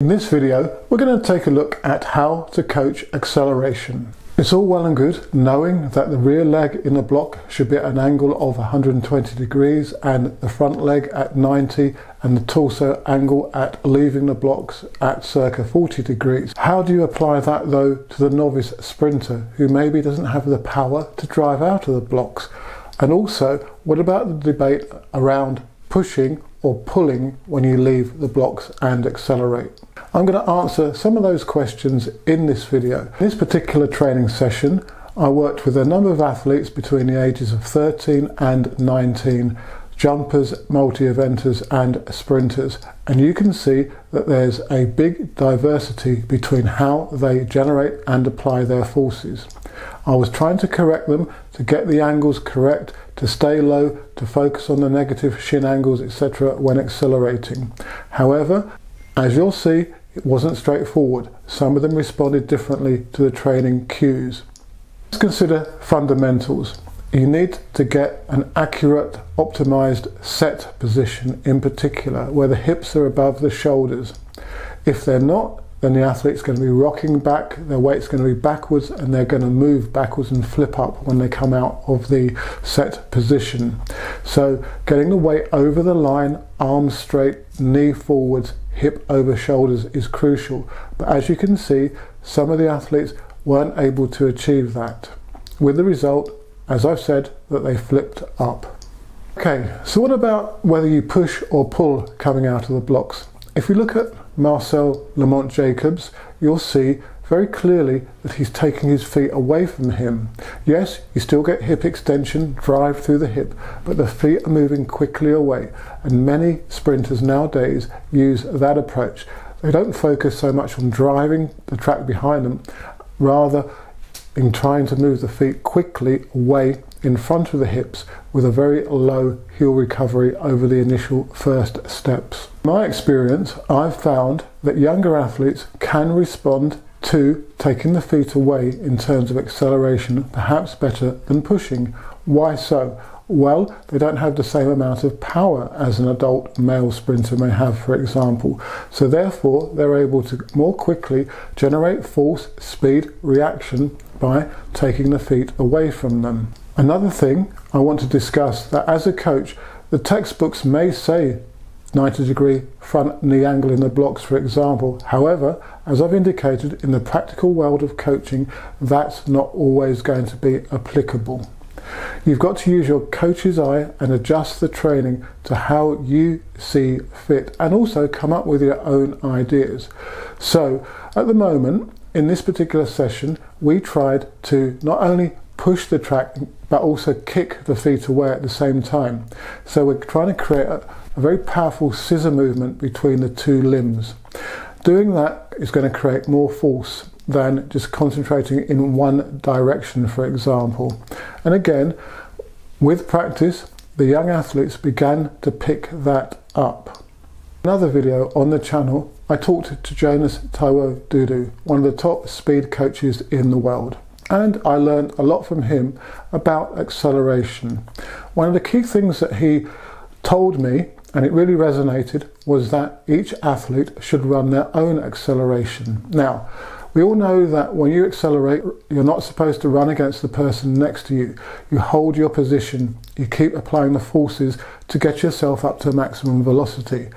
In this video, we're going to take a look at how to coach acceleration. It's all well and good knowing that the rear leg in the block should be at an angle of 120 degrees and the front leg at 90 and the torso angle at leaving the blocks at circa 40 degrees. How do you apply that though to the novice sprinter who maybe doesn't have the power to drive out of the blocks? And also, what about the debate around pushing or pulling when you leave the blocks and accelerate? I'm going to answer some of those questions in this video. In this particular training session, I worked with a number of athletes between the ages of 13 and 19, jumpers, multi-eventers and sprinters, and you can see that there's a big diversity between how they generate and apply their forces. I was trying to correct them to get the angles correct, to stay low, to focus on the negative shin angles, etc. when accelerating. However, as you'll see, it wasn't straightforward. Some of them responded differently to the training cues. Let's consider fundamentals. You need to get an accurate, optimized set position in particular, where the hips are above the shoulders. If they're not, then the athlete's going to be rocking back, their weight's going to be backwards, and they're going to move backwards and flip up when they come out of the set position. So getting the weight over the line, arms straight, knee forwards, hip over shoulders is crucial. But as you can see, some of the athletes weren't able to achieve that, with the result, as I've said, that they flipped up. Okay, so what about whether you push or pull coming out of the blocks? If we look at Marcel Lamont Jacobs, you'll see very clearly that he's taking his feet away from him. Yes, you still get hip extension, drive through the hip, but the feet are moving quickly away, and many sprinters nowadays use that approach. They don't focus so much on driving the track behind them, rather in trying to move the feet quickly away in front of the hips with a very low heel recovery over the initial first steps. In my experience, I've found that younger athletes can respond to taking the feet away in terms of acceleration perhaps better than pushing. Why so? Well, they don't have the same amount of power as an adult male sprinter may have, for example. So therefore, they're able to more quickly generate force, speed, reaction by taking the feet away from them. Another thing I want to discuss that as a coach, the textbooks may say 90 degree front knee angle in the blocks, for example. However, as I've indicated, in the practical world of coaching, that's not always going to be applicable. You've got to use your coach's eye and adjust the training to how you see fit, and also come up with your own ideas. So at the moment, in this particular session, we tried to not only push the track but also kick the feet away at the same time. So we're trying to create a very powerful scissor movement between the two limbs. Doing that is going to create more force than just concentrating in one direction, for example. And again, with practice, the young athletes began to pick that up. Another video on the channel, I talked to Jonas Dodoo, one of the top speed coaches in the world. And I learned a lot from him about acceleration. One of the key things that he told me, and it really resonated, was that each athlete should run their own acceleration. Now, we all know that when you accelerate, you're not supposed to run against the person next to you. You hold your position, you keep applying the forces to get yourself up to maximum velocity.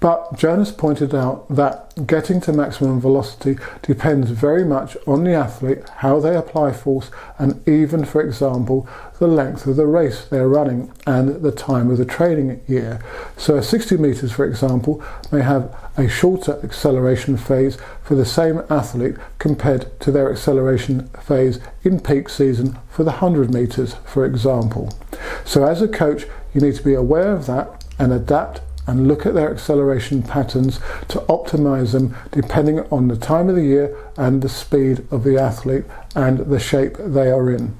But Jonas pointed out that getting to maximum velocity depends very much on the athlete, how they apply force, and even, for example, the length of the race they're running and the time of the training year. So 60 meters, for example, may have a shorter acceleration phase for the same athlete compared to their acceleration phase in peak season for the 100 meters, for example. So as a coach, you need to be aware of that and adapt and look at their acceleration patterns to optimize them depending on the time of the year and the speed of the athlete and the shape they are in.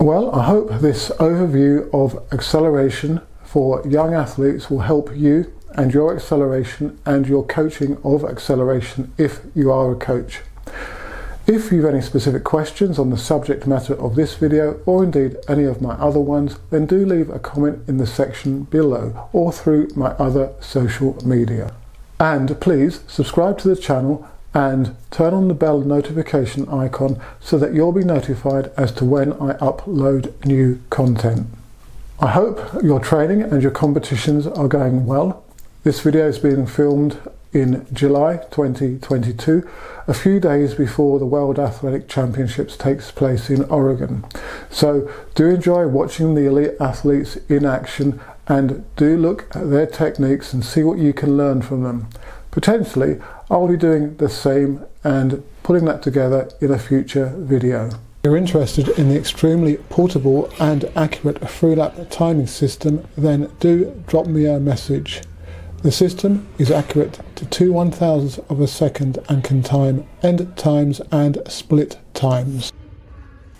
Well, I hope this overview of acceleration for young athletes will help you and your acceleration and your coaching of acceleration if you are a coach. If you have any specific questions on the subject matter of this video, or indeed any of my other ones, then do leave a comment in the section below or through my other social media. And please subscribe to the channel and turn on the bell notification icon so that you'll be notified as to when I upload new content. I hope your training and your competitions are going well. This video is being filmed in July 2022, a few days before the World Athletics Championships takes place in Oregon. So do enjoy watching the elite athletes in action and do look at their techniques and see what you can learn from them. Potentially, I'll be doing the same and putting that together in a future video. If you're interested in the extremely portable and accurate free-lap timing system, then do drop me a message. The system is accurate to 2 1/1000ths of a second and can time end times and split times.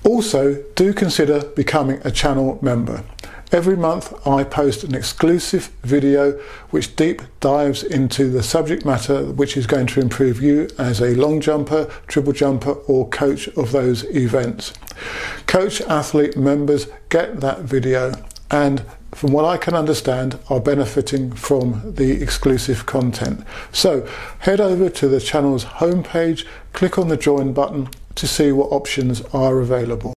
Also, do consider becoming a channel member. Every month I post an exclusive video which deep dives into the subject matter which is going to improve you as a long jumper, triple jumper or coach of those events. Coach athlete members get that video and from what I can understand, are benefiting from the exclusive content. So head over to the channel's homepage, click on the join button to see what options are available.